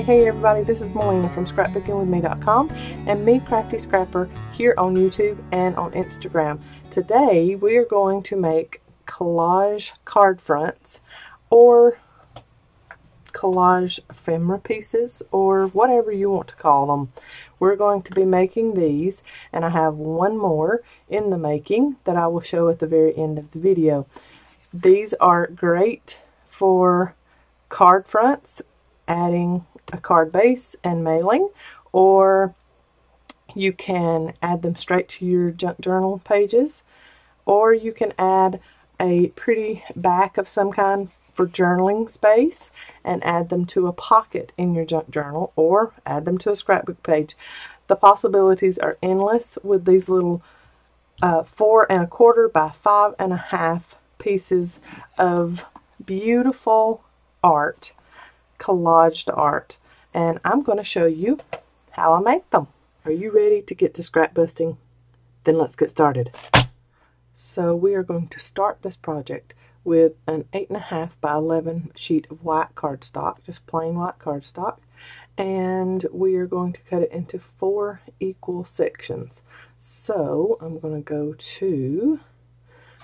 Hey everybody, this is Melina from scrapbookingwithme.com and me, Crafty Scrapper, here on YouTube and on Instagram. Today we are going to make collage card fronts or collage ephemera pieces or whatever you want to call them. We're going to be making these, and I have one more in the making that I will show at the very end of the video. These are great for card fronts, adding a card base and mailing, or you can add them straight to your junk journal pages, or you can add a pretty back of some kind for journaling space and add them to a pocket in your junk journal, or add them to a scrapbook page. The possibilities are endless with these little 4¼ by 5½ pieces of beautiful art, collaged art, and I'm going to show you how I make them. Are you ready to get to scrap busting? Then let's get started. So we are going to start this project with an 8½ by 11 sheet of white cardstock, just plain white cardstock, and we are going to cut it into 4 equal sections. So I'm going to go to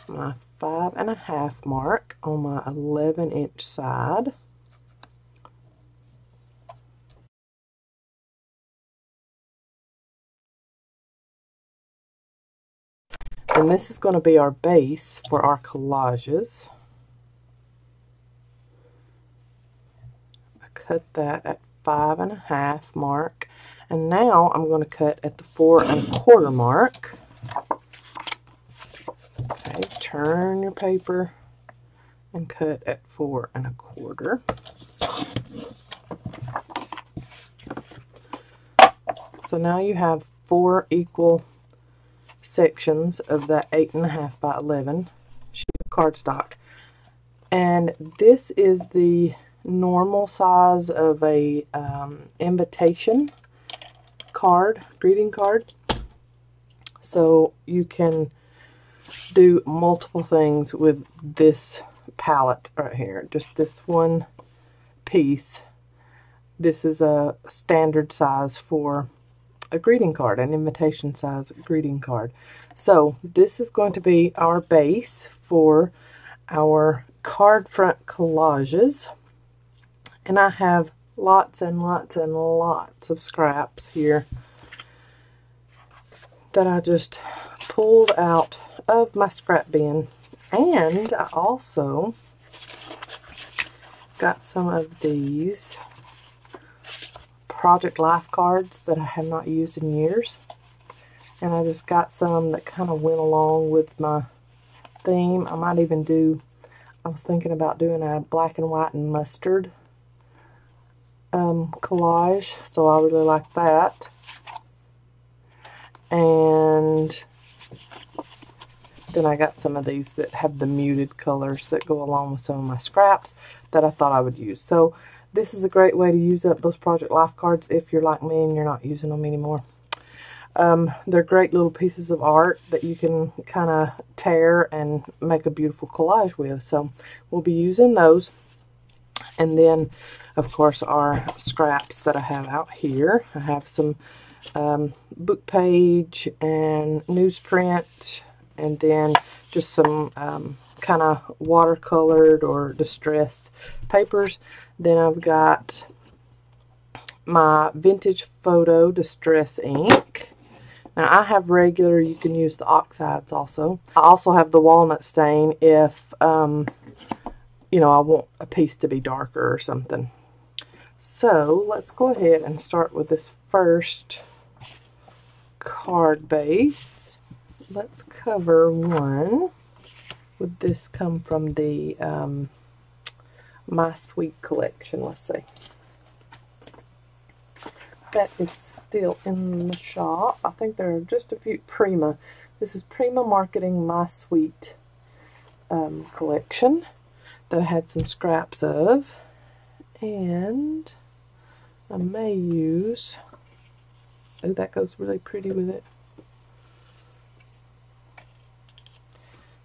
my 5½ mark on my 11-inch side. And this is going to be our base for our collages. I cut that at 5½ mark, and now I'm going to cut at the 4¼ mark. Okay, turn your paper and cut at 4¼ . So now you have 4 equal sections of that 8½ by 11 sheet of cardstock, and this is the normal size of a invitation card, greeting card, so you can do multiple things with this palette right here. Just this one piece, this is a standard size for a greeting card, an invitation size greeting card. So this is going to be our base for our card front collages, and I have lots and lots and lots of scraps here that I just pulled out of my scrap bin, and I also got some of these Project Life cards that I have not used in years, and I just got some that kind of went along with my theme. I might even do, I was thinking about doing a black and white and mustard collage, so I really like that. And then I got some of these that have the muted colors that go along with some of my scraps that I thought I would use. So this is a great way to use up those Project Life cards if you're like me and you're not using them anymore. They're great little pieces of art that you can kind of tear and make a beautiful collage with. So we'll be using those. And then, of course, our scraps that I have out here. I have some book page and newsprint, and then just some kind of watercolored or distressed papers. Then I've got my Vintage Photo Distress Ink. Now I have regular, you can use the Oxides also. I also have the Walnut Stain if, you know, I want a piece to be darker or something. So let's go ahead and start with this first card base. Let's cover one. Would this come from the My Sweet collection? Let's see. That is still in the shop. I think there are just a few. Prima. This is Prima Marketing My Sweet collection that I had some scraps of, and I may use. Oh, that goes really pretty with it.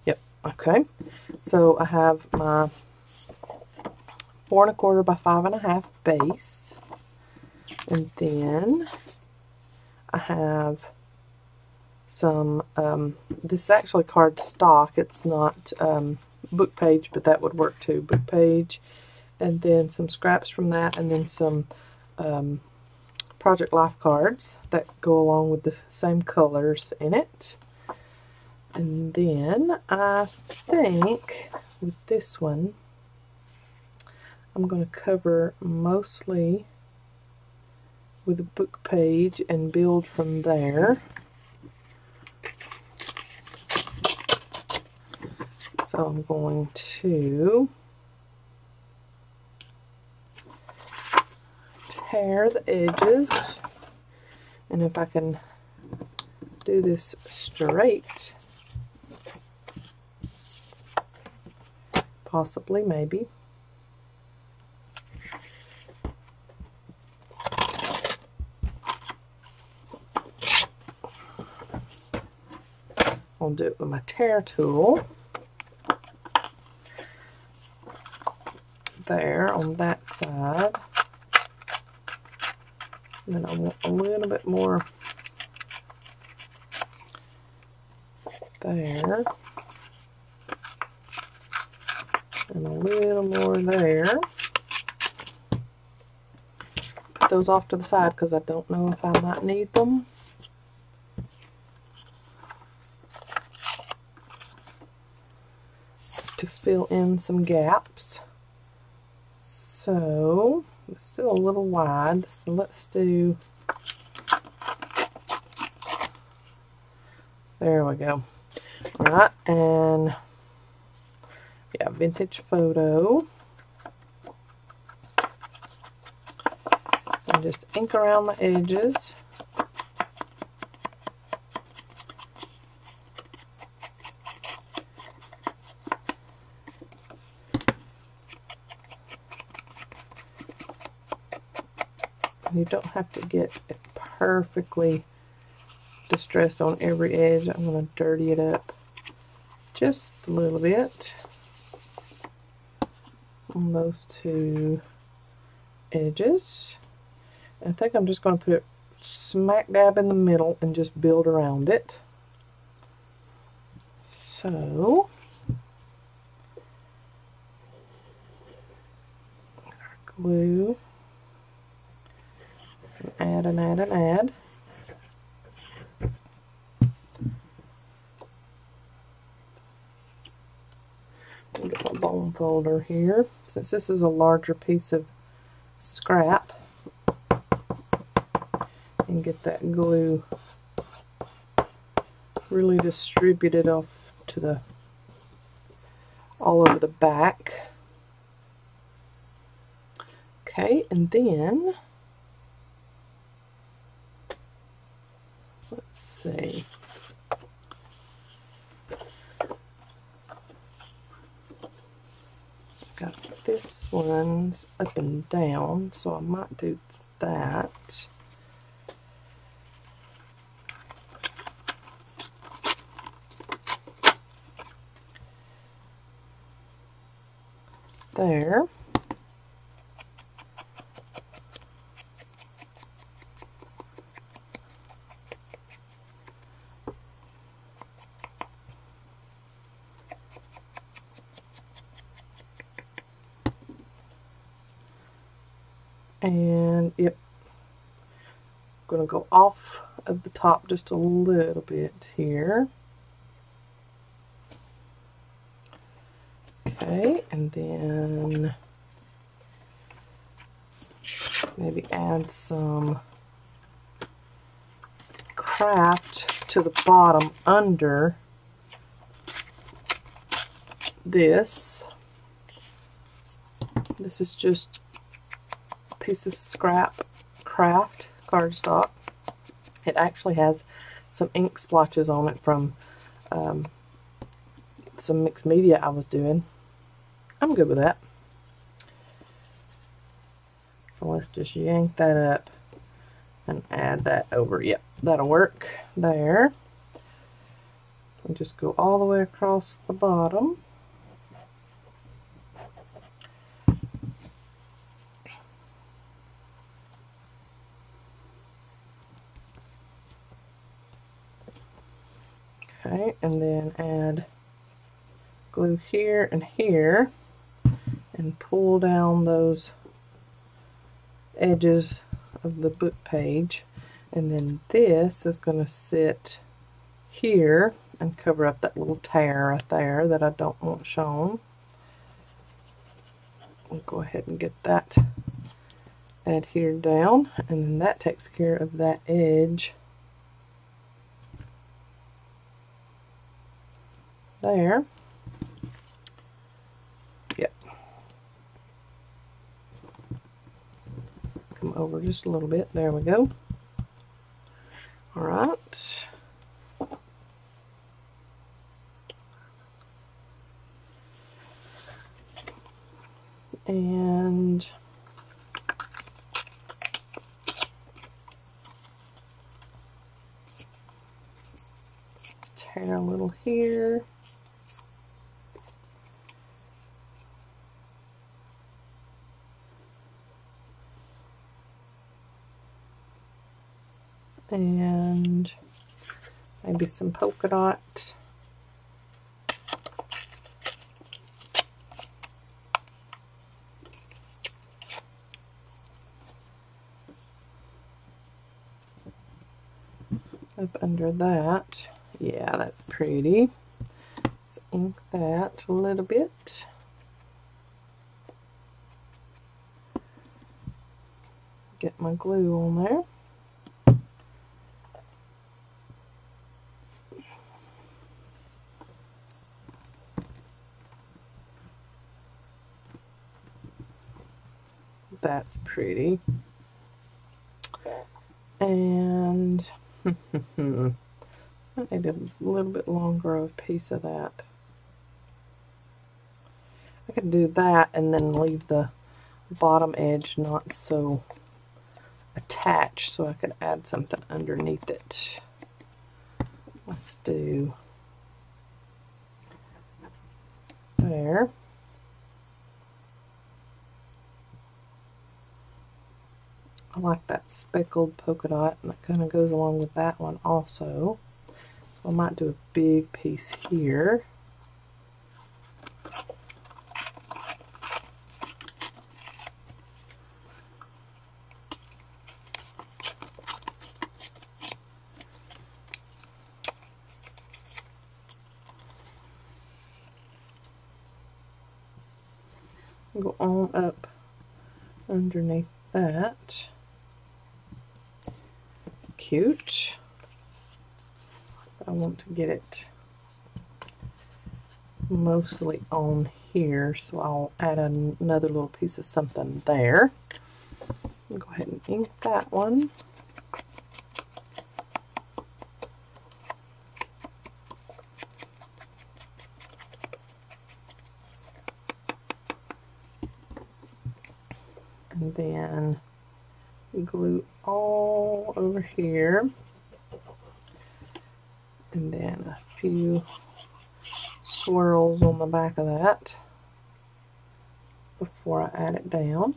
Yep. Okay. So I have my 4¼ by 5½ base, And then I have some, this is actually card stock, it's not book page, but that would work too, book page, and then some scraps from that, and then some Project Life cards that go along with the same colors in it. And then I think with this one, I'm going to cover mostly with a book page and build from there. So I'm going to tear the edges, and if I can do this straight, possibly, maybe. I'll do it with my tear tool. There on that side. And then I want a little bit more there. And a little more there. Put those off to the side because I don't know if I might need them. To fill in some gaps. So, it's still a little wide, so let's do, there we go. Alright, and yeah, Vintage Photo. And just ink around the edges. You don't have to get it perfectly distressed on every edge. I'm going to dirty it up just a little bit on those two edges. I think I'm just going to put it smack dab in the middle and just build around it. So glue. Add and add and add. I'll get my bone folder here. Since this is a larger piece of scrap, and get that glue really distributed off to the all over the back. Okay, and then. Let's see. Got this one's up and down, so I might do that. There. And yep, I'm going to go off of the top just a little bit here. Okay, and then maybe add some craft to the bottom under this. This is just piece of scrap craft cardstock. It actually has some ink splotches on it from some mixed media I was doing. I'm good with that. So let's just yank that up and add that over. Yep, that'll work there. And just go all the way across the bottom. right, and then add glue here and here and pull down those edges of the book page, and then this is going to sit here and cover up that little tear right there that I don't want shown. We'll go ahead and get that adhered down, and then that takes care of that edge there. Yep. Come over just a little bit. There we go. All right. And tear a little here. And maybe some polka dot. Up under that. Yeah, that's pretty. Let's ink that a little bit. Get my glue on there. That's pretty. And I need a little bit longer of a piece of that. I could do that and then leave the bottom edge not so attached so I could add something underneath it. Let's do there. I like that speckled polka dot, and that kind of goes along with that one also. So I might do a big piece here. Go on up underneath that. Cute. I want to get it mostly on here, so I'll add another little piece of something there. I'll go ahead and ink that one. And then glue all over here, and then a few swirls on the back of that before I add it down.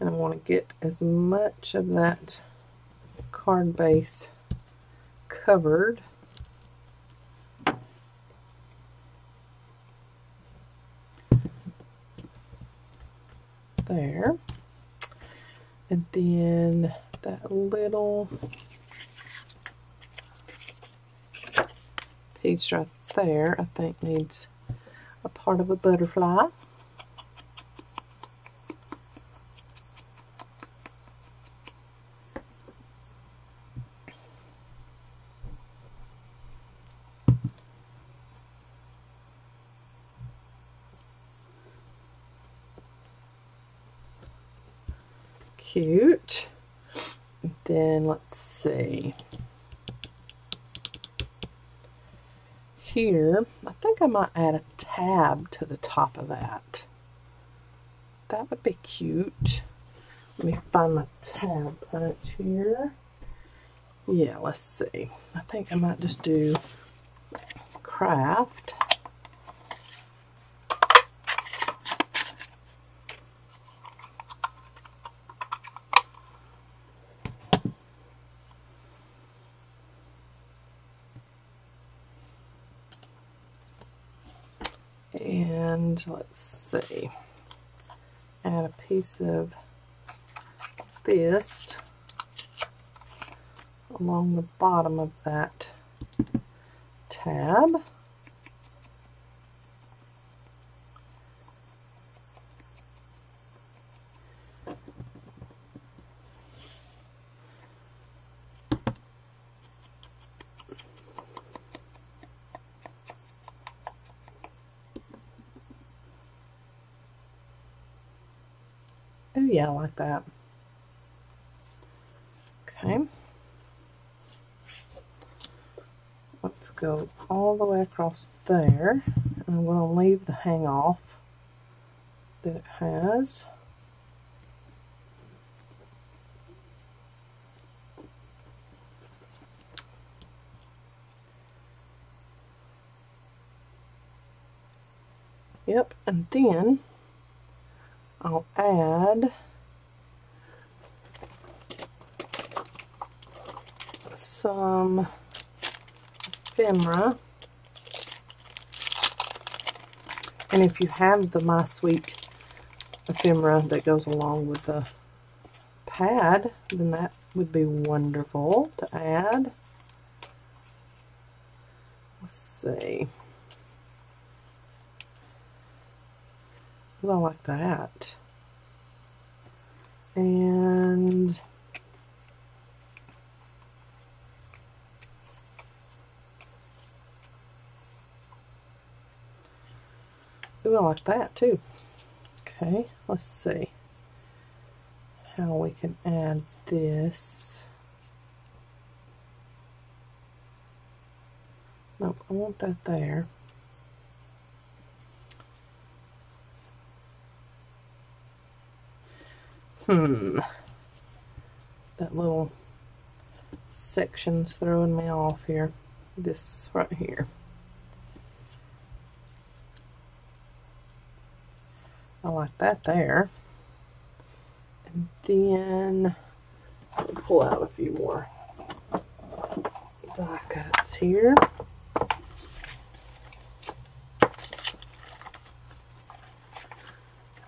And I want to get as much of that card base covered. There. And then that little piece right there, I think, needs a part of a butterfly. Cute. Then let's see. Here, I think I might add a tab to the top of that. That would be cute. Let me find my tab punch here. Yeah, let's see. I think I might just do craft. And let's see, add a piece of this along the bottom of that tab. Yeah, like that. Okay. Let's go all the way across there. And I'm going to leave the hang off that it has. Yep, and then I'll add some ephemera, and if you have the My Sweet ephemera that goes along with the pad, then that would be wonderful to add. Let's see. Well, like that. And I like that too. Okay, let's see how we can add this. Nope, I want that there. That little section's throwing me off here. This right here. I like that there, and then let me pull out a few more die cuts here.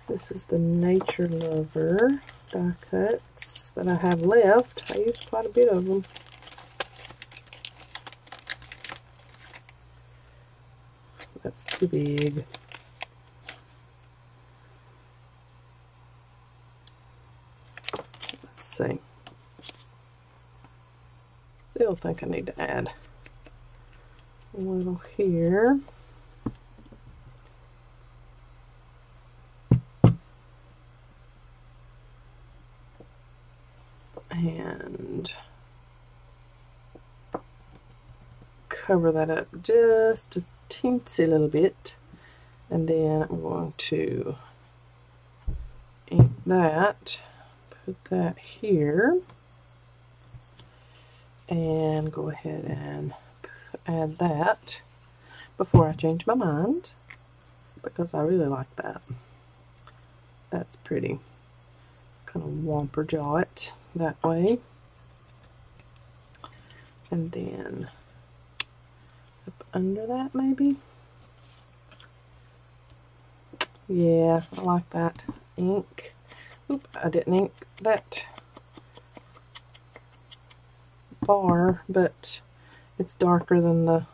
This is the Nature Lover die cuts that I have left. I used quite a bit of them. That's too big. Still think I need to add a little here. And cover that up just a teensy little bit. And then I'm going to ink that. Put that here and go ahead and add that before I change my mind, because I really like that. That's pretty. Kind of whomper jaw it that way, and then up under that maybe. Yeah, I like that ink. Oop, I didn't ink that bar, but it's darker than the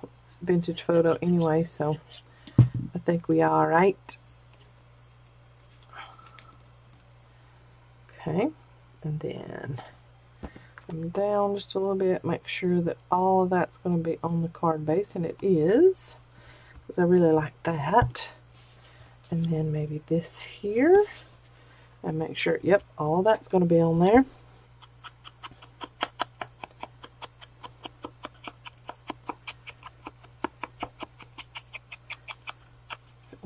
vintage photo anyway, so I think we are right. Okay, and then I'm down just a little bit, make sure that all of that's going to be on the card base, and it is, because I really like that. And then maybe this here. And make sure, yep, all that's going to be on there.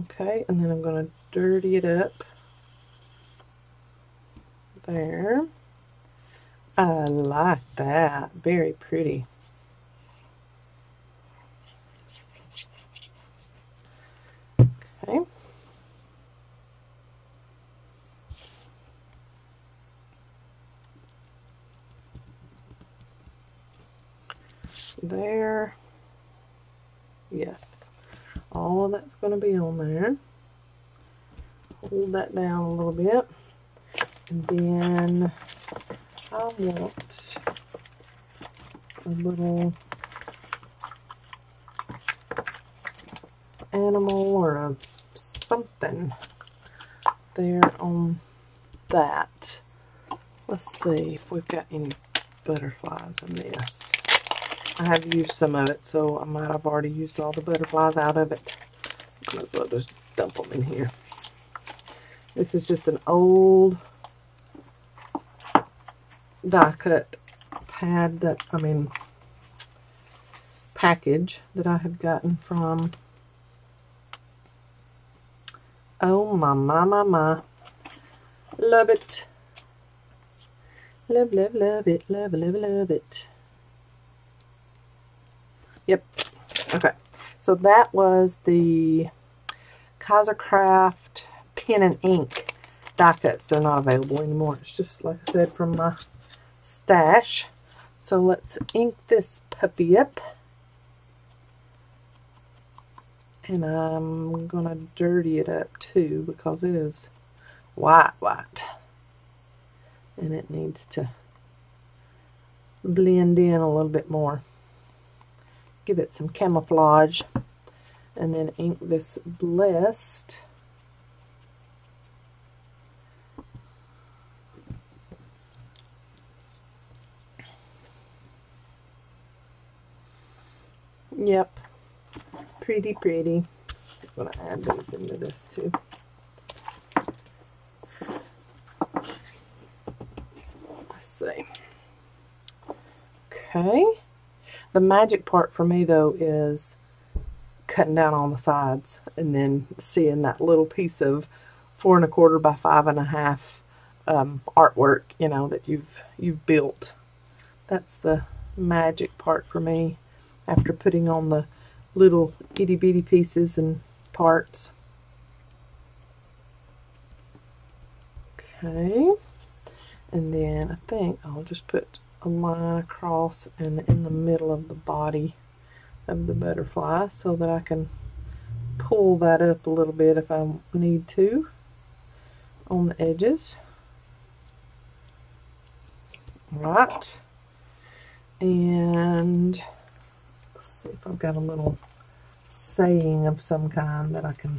Okay, and then I'm going to dirty it up. There. I like that. Very pretty. Okay. There. Yes, all of that's going to be on there. Hold that down a little bit, and then I want a little animal or a something there on that. Let's see if we've got any butterflies in this. I have used some of it, so I might have already used all the butterflies out of it. Might as well just dump them in here. This is just an old die cut pad that, I mean, package that I had gotten from, oh my, love it, love it. Yep, okay, so that was the Kaisercraft pen and ink die cuts. They're not available anymore. It's just, like I said, from my stash. So let's ink this puppy up. And I'm gonna dirty it up too, because it is white. And it needs to blend in a little bit more. Give it some camouflage. And then ink this blessed. Yep. Pretty. I'm going to add these into this too. Let's see. Okay. The magic part for me though is cutting down on the sides and then seeing that little piece of 4¼ by 5½" artwork, you know, that you've built. That's the magic part for me. After putting on the little itty bitty pieces and parts. Okay, and then I think I'll just put a line across and in the middle of the body of the butterfly so that I can pull that up a little bit if I need to on the edges. Right, and let's see if I've got a little saying of some kind that I can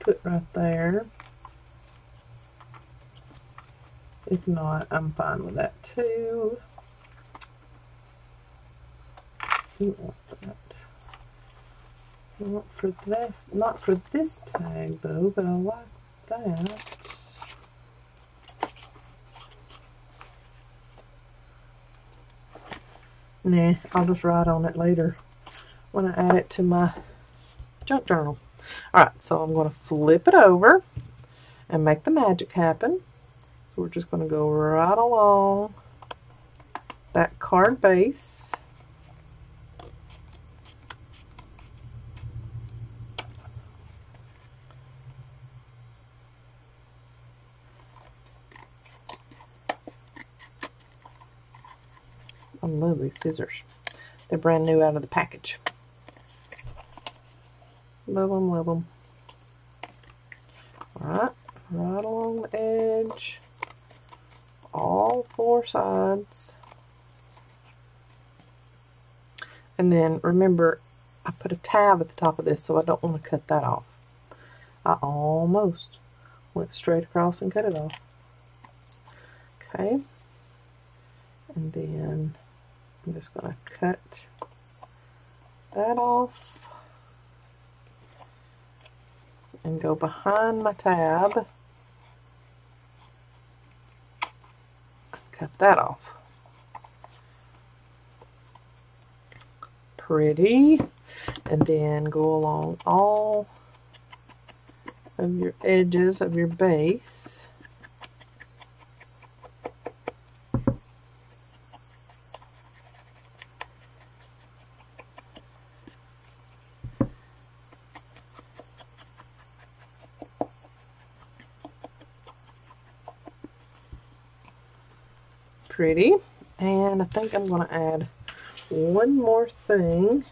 put right there. If not, I'm fine with that too. Not for this tag though, but I like that. Nah, I'll just write on it later when I add it to my junk journal. Alright, so I'm going to flip it over and make the magic happen. So we're just going to go right along that card base. I love these scissors. They're brand new out of the package. Love them. Alright, right along the edge. All four sides. And then remember, I put a tab at the top of this, so I don't want to cut that off. I almost went straight across and cut it off. Okay. And then I'm just going to cut that off and go behind my tab. Cut that off. Pretty. And then go along all of your edges of your base. Pretty. And I think I'm going to add one more thing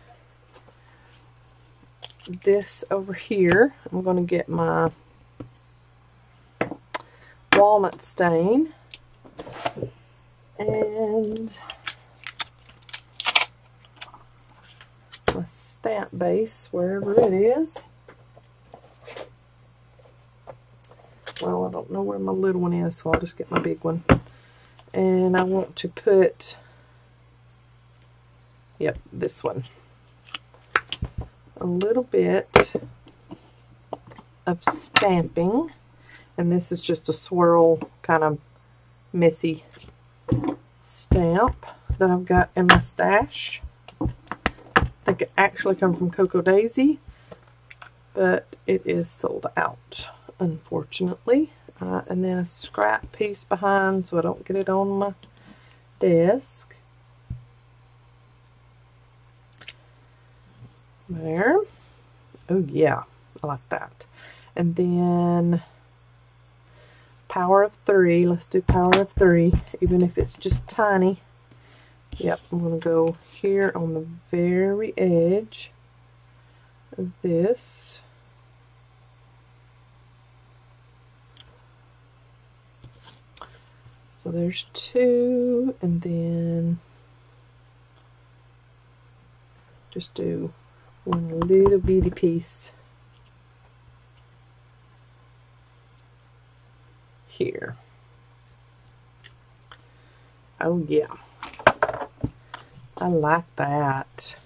this over here. I'm going to get my walnut stain and my stamp base, wherever it is. Well, I don't know where my little one is, so I'll just get my big one. And I want to put, yep, this one. A little bit of stamping. And this is just a swirl, kind of messy stamp that I've got in my stash. I think it actually comes from Cocoa Daisy, but it is sold out, unfortunately. And then a scrap piece behind so I don't get it on my desk. There. Oh yeah, I like that. And then power of three. Let's do power of three, even if it's just tiny. Yep, I'm going to go here on the very edge of this. So there's two, and then just do one little bitty piece here. Oh yeah, I like that.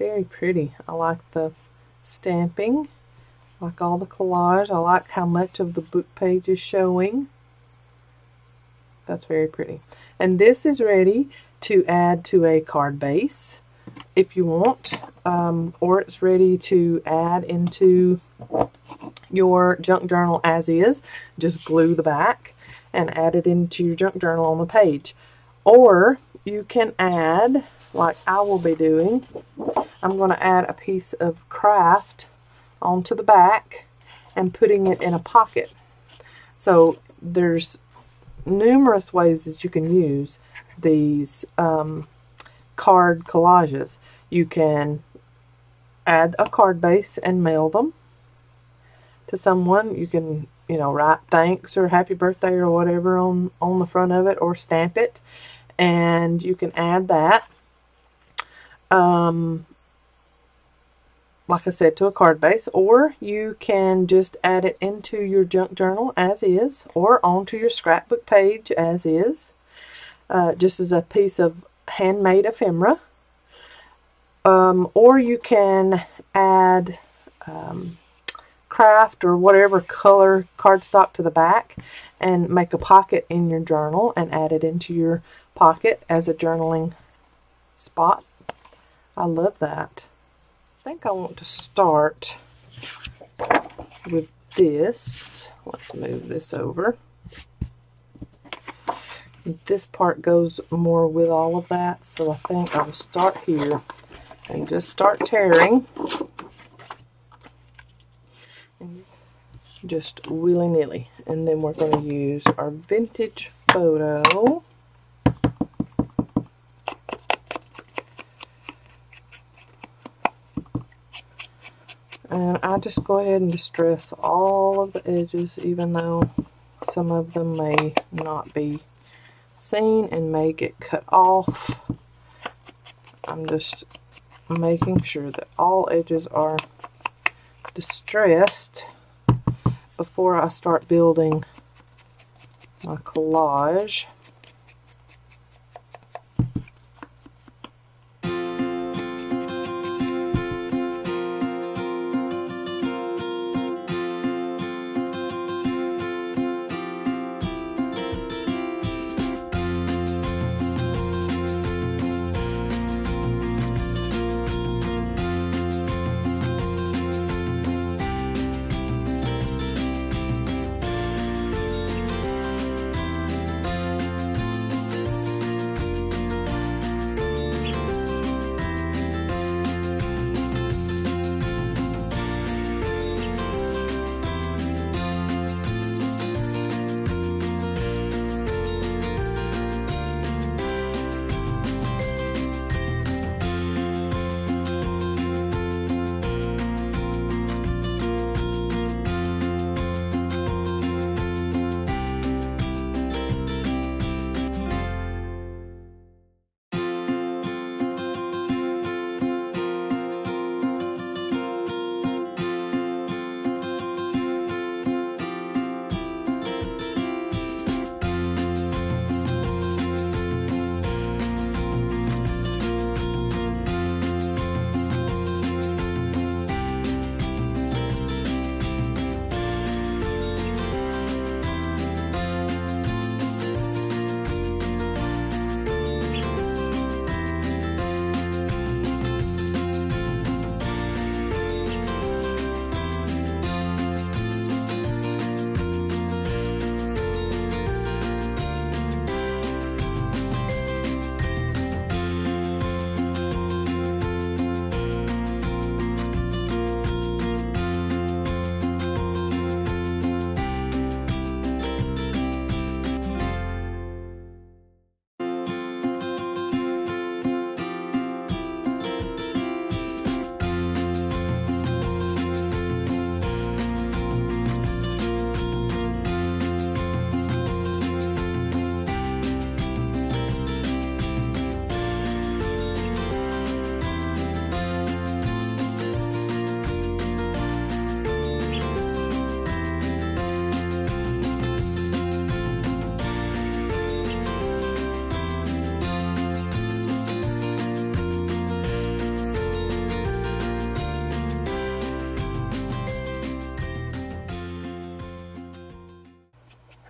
Very pretty. I like the stamping. I like all the collage. I like how much of the book page is showing. That's very pretty. And this is ready to add to a card base if you want, or it's ready to add into your junk journal as is. Just glue the back and add it into your junk journal on the page. Or you can add, like I will be doing, I'm going to add a piece of craft onto the back and putting it in a pocket. So there's numerous ways that you can use these card collages. You can add a card base and mail them to someone. You can, you know, write thanks or happy birthday or whatever on the front of it, or stamp it, and you can add that, like I said, to a card base. Or you can just add it into your junk journal as is, or onto your scrapbook page as is. Just as a piece of handmade ephemera. Or you can add craft or whatever color cardstock to the back and make a pocket in your journal and add it into your pocket as a journaling spot. I love that. I think I want to start with this. Let's move this over. This part goes more with all of that, so I think I'll start here and just start tearing and just willy-nilly. And then we're going to use our vintage photo and I just go ahead and distress all of the edges, even though some of them may not be seen and may get cut off. I'm just making sure that all edges are distressed before I start building my collage.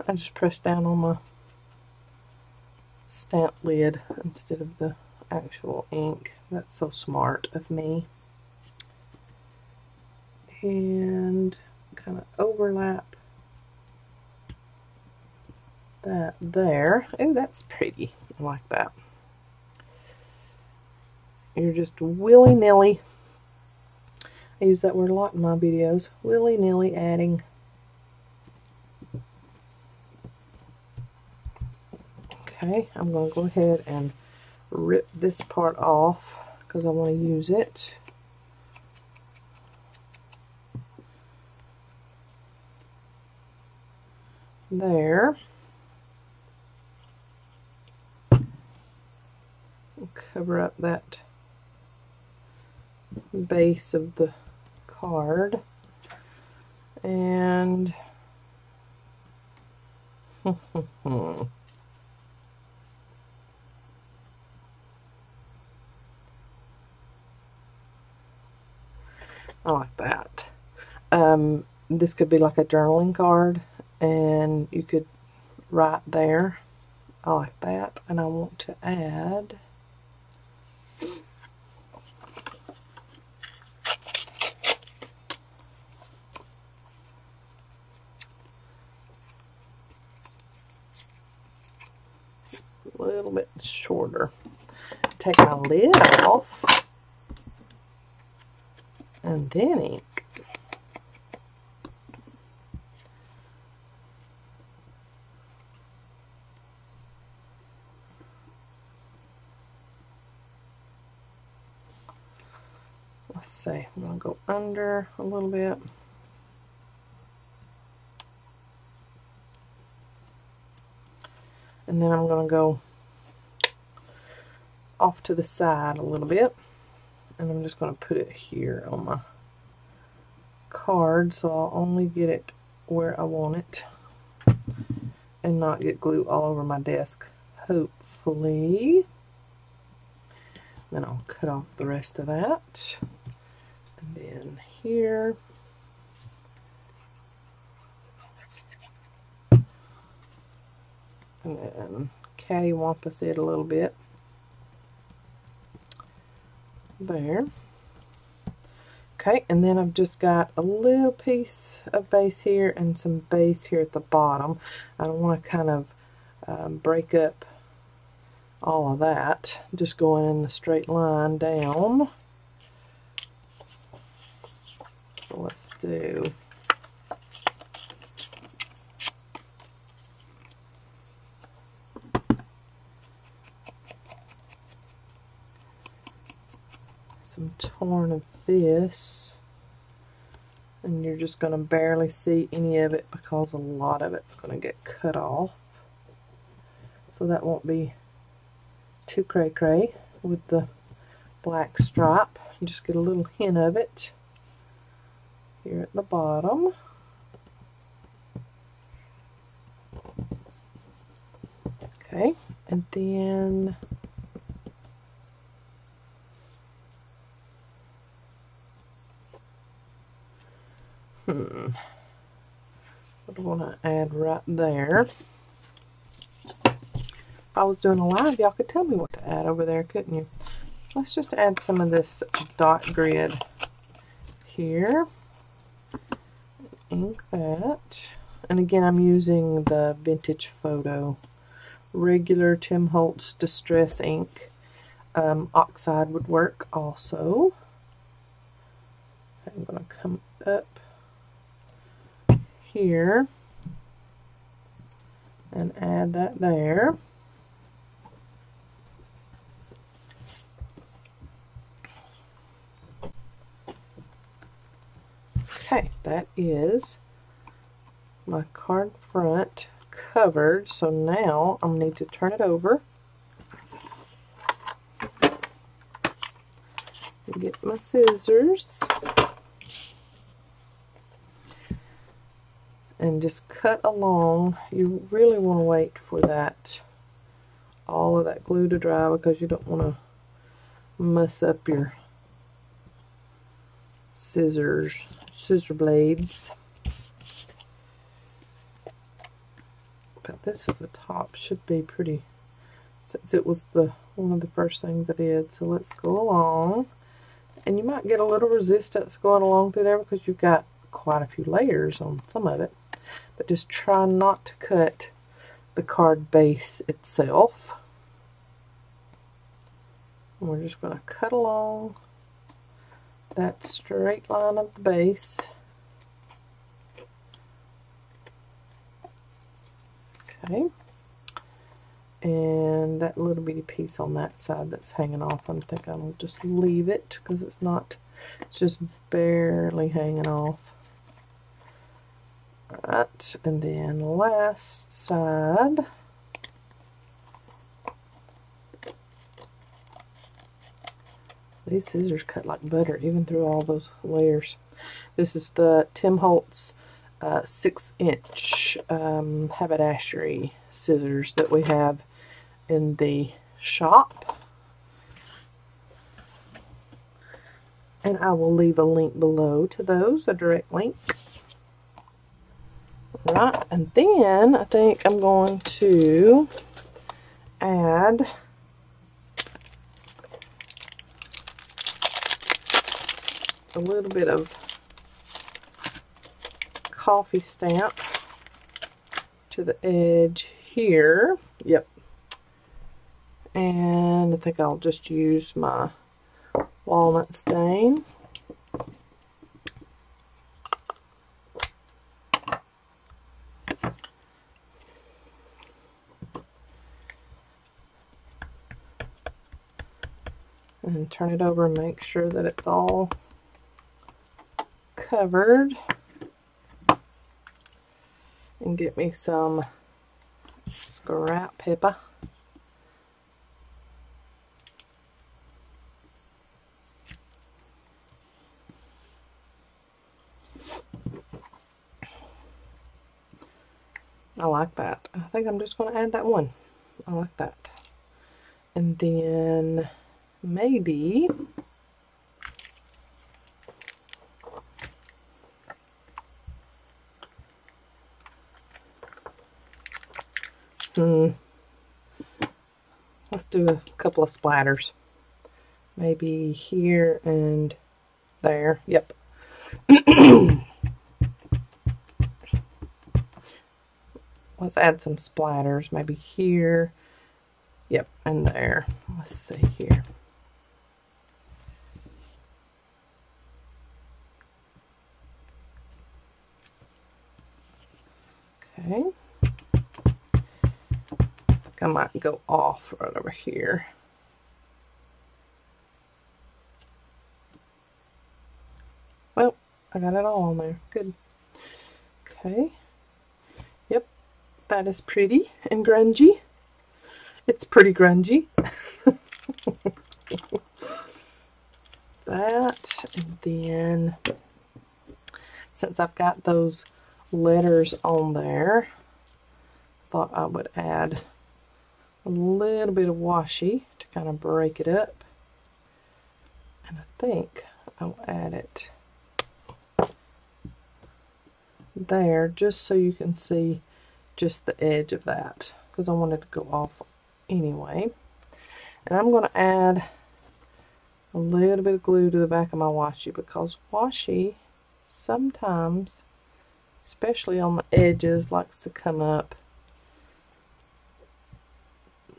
I just pressed down on my stamp lid instead of the actual ink. That's so smart of me. And kind of overlap that there. Oh, that's pretty. I like that. You're just willy-nilly. I use that word a lot in my videos. Willy-nilly adding. Okay, I'm going to go ahead and rip this part off because I want to use it. There. We'll cover up that base of the card. And I like that. This could be like a journaling card, and you could write there. I like that. And I want to add a little bit shorter. Take my lid off. And then ink. Let's see, I'm going to go under a little bit. And then I'm going to go off to the side a little bit. And I'm just going to put it here on my card so I'll only get it where I want it and not get glue all over my desk, hopefully. Then I'll cut off the rest of that. And then here. And then cattywampus it a little bit. There. Okay, and then I've just got a little piece of base here and some base here at the bottom. I don't want to kind of break up all of that. Just going in the straight line down. So let's do torn of this, and you're just going to barely see any of it because a lot of it's going to get cut off, so that won't be too cray-cray with the black stripe. You just get a little hint of it here at the bottom. Okay, and then what do I want to add right there? If I was doing a live, y'all could tell me what to add over there, couldn't you? Let's just add some of this dot grid here. Ink that. And again, I'm using the Vintage Photo regular Tim Holtz Distress Ink. Oxide would work also. I'm going to come up here and add that there. Okay, that is my card front covered. So now I'll need to turn it over and get my scissors. And just cut along. You really want to wait for that, all of that glue to dry, because you don't want to mess up your scissor blades. this at the top should be pretty, since it was the one of the first things I did. So let's go along, and you might get a little resistance going along through there because you've got quite a few layers on some of it, but just try not to cut the card base itself. And we're just going to cut along that straight line of the base. Okay, and that little bitty piece on that side that's hanging off, I'm thinking I'll just leave it because it's not, it's just barely hanging off. All right, and then last side. These scissors cut like butter even through all those layers. This is the Tim Holtz 6-inch haberdashery scissors that we have in the shop. And I will leave a link below to those, a direct link. Right, and then I think I'm going to add a little bit of coffee stamp to the edge here. Yep. And I think I'll just use my walnut stain. And turn it over and make sure that it's all covered, and get me some scrap paper. I like that. I think I'm just going to add that one. I like that. And then maybe let's do a couple of splatters, maybe here and there. Yep. Let's add some splatters, maybe here, yep, and there. Let's see here. Okay. I might go off right over here. Well, I got it all on there. Good. Okay. Yep. That is pretty and grungy. It's pretty grungy. That, and then since I've got those letters on there, I thought I would add a little bit of washi to kind of break it up, and I think I'll add it there just so you can see just the edge of that, because I wanted to go off anyway. And I'm going to add a little bit of glue to the back of my washi, because washi sometimes, especially on the edges, likes to come up.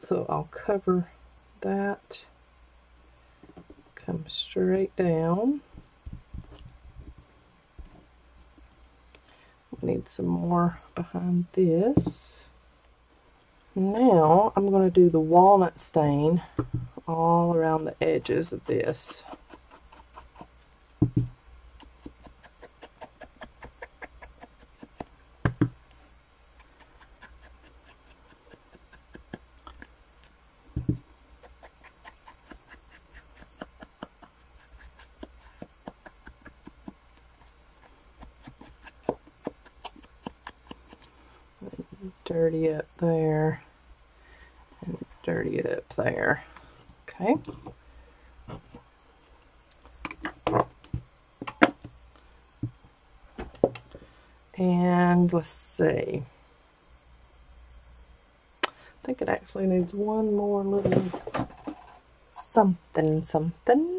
So I'll cover that, come straight down. We need some more behind this. Now I'm going to do the walnut stain all around the edges of this. Dirty up there, and dirty it up there. Okay. And let's see. think it actually needs one more little something something.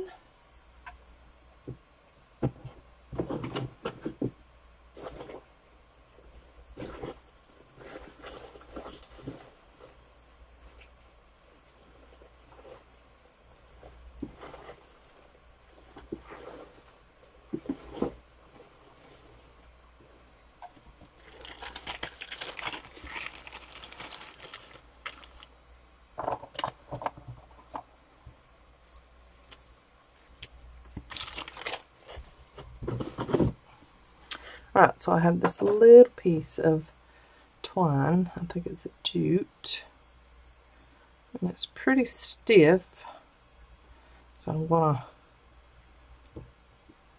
Right, so I have this little piece of twine, I think it's a jute, and it's pretty stiff, so I'm going to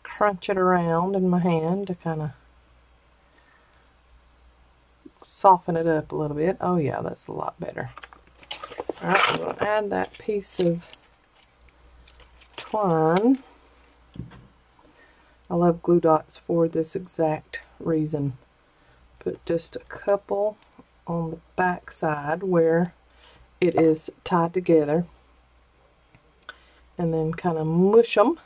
crunch it around in my hand to kind of soften it up a little bit. Oh yeah, that's a lot better. Alright, I'm going to add that piece of twine. I love glue dots for this exact reason. Put just a couple on the back side where it is tied together and then kind of mush them.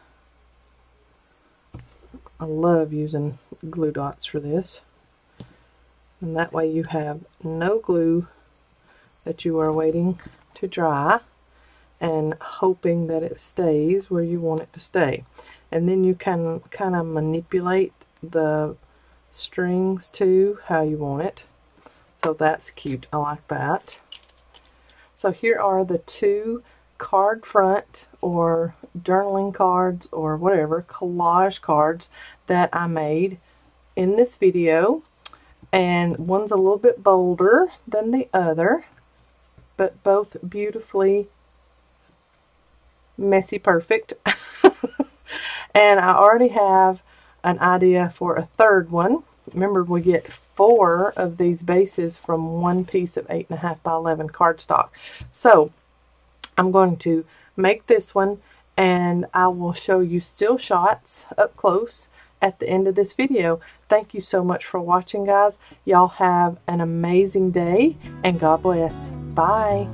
I love using glue dots for this, and that way you have no glue that you are waiting to dry and hoping that it stays where you want it to stay. And then you can kind of manipulate the strings to how you want it. So that's cute. I like that. So here are the two card front or journaling cards or whatever, collage cards that I made in this video. And one's a little bit bolder than the other, but both beautifully messy perfect. And I already have an idea for a third one. Remember, we get 4 of these bases from one piece of 8.5 by 11 cardstock. So I'm going to make this one, and I will show you still shots up close at the end of this video. Thank you so much for watching, guys. Y'all have an amazing day, and God bless. Bye.